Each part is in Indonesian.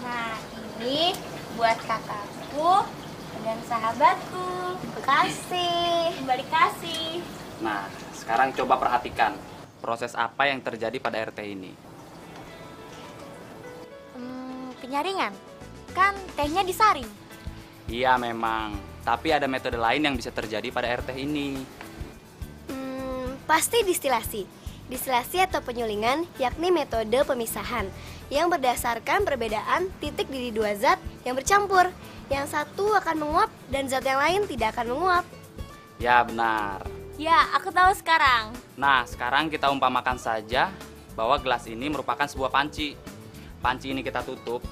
Nah, ini buat kakakku dan sahabatku. Kasih. Kembali kasih. Nah, sekarang coba perhatikan proses apa yang terjadi pada RT ini. Penyaringan? Kan tehnya disaring. Iya memang, tapi ada metode lain yang bisa terjadi pada RT ini. Pasti distilasi. Distilasi atau penyulingan yakni metode pemisahan yang berdasarkan perbedaan titik didih dua zat yang bercampur. Yang satu akan menguap dan zat yang lain tidak akan menguap. Ya benar. Ya, aku tahu sekarang. Nah, sekarang kita umpamakan saja bahwa gelas ini merupakan sebuah panci. Panci ini kita tutup.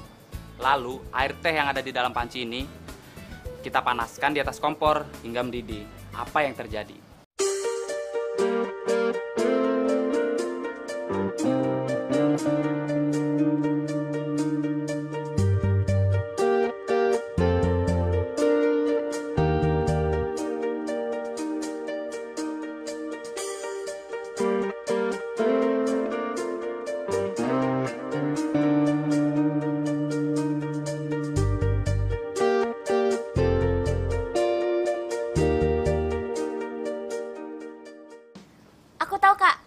Lalu air teh yang ada di dalam panci ini kita panaskan di atas kompor hingga mendidih. Apa yang terjadi? Aku tahu, Kak.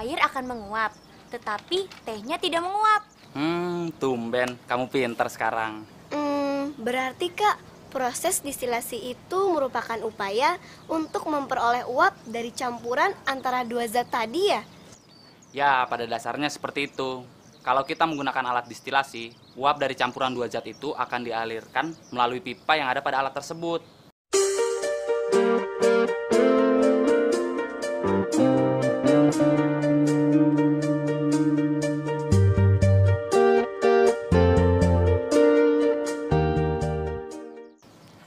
Air akan menguap, tetapi tehnya tidak menguap. Tumben, kamu pintar sekarang. Berarti, Kak, proses distilasi itu merupakan upaya untuk memperoleh uap dari campuran antara dua zat tadi ya? Ya, pada dasarnya seperti itu. Kalau kita menggunakan alat distilasi, uap dari campuran dua zat itu akan dialirkan melalui pipa yang ada pada alat tersebut.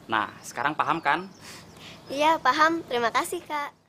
Nah, sekarang paham kan? Iya, paham. Terima kasih, Kak.